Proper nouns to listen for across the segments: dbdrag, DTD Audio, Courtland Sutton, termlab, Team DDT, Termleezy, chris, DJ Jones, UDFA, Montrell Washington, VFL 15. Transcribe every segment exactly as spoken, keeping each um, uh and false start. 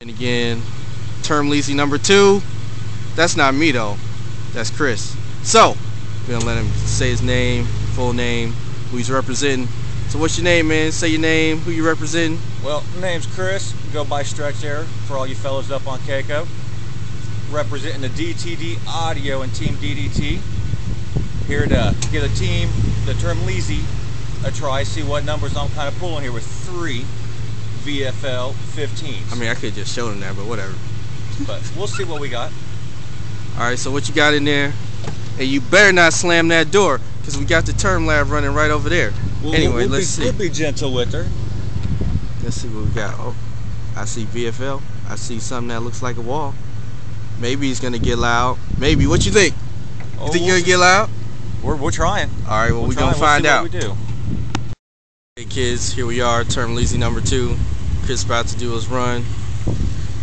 And again, Termleezy number two. That's not me though. That's Chris. So, we're gonna let him say his name, full name, who he's representing. So what's your name, man? Say your name, who you representing. Well, name's Chris. Go by Stretch Air for all you fellas up on Keiko. Representing the D T D Audio and Team D D T. Here to give the team, the Termleezy, a try, see what numbers I'm kind of pulling here with three V F L fifteen. I mean, I could just show them that, but whatever. But we'll see what we got. Alright, so what you got in there? And you better not slam that door, because we got the termlab running right over there. Well, anyway, we'll let's be, see. We'll be gentle with her. Let's see what we got. Oh, I see V F L. I see something that looks like a wall. Maybe it's going to get loud. Maybe. What you think? You oh, think you're going to get loud? We're, we're trying. Alright, well, we're, we're going to find out. What we do. Hey kids, here we are, Termleezy number two. Chris about to do his run.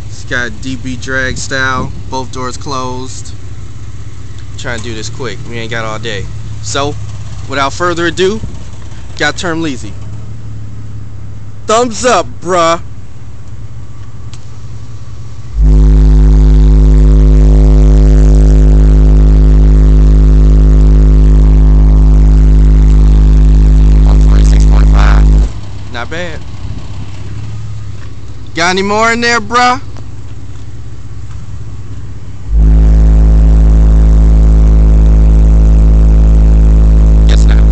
He's got dbdrag style, both doors closed. I'm trying to do this quick, we ain't got all day. So, without further ado, got Termleezy. Thumbs up, bruh. Not bad. Got any more in there, bruh? Yes, now.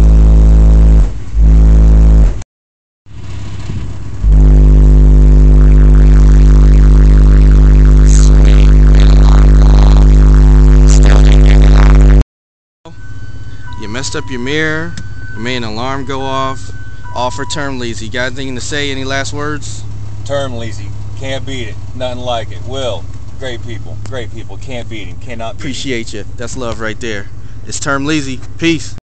You messed up your mirror. You made an alarm go off. All for Termleezy. Got anything to say? Any last words? Termleezy. Can't beat it. Nothing like it. Will. Great people. Great people. Can't beat him. Cannot beat him. Appreciate you. That's love right there. It's Termleezy. Peace.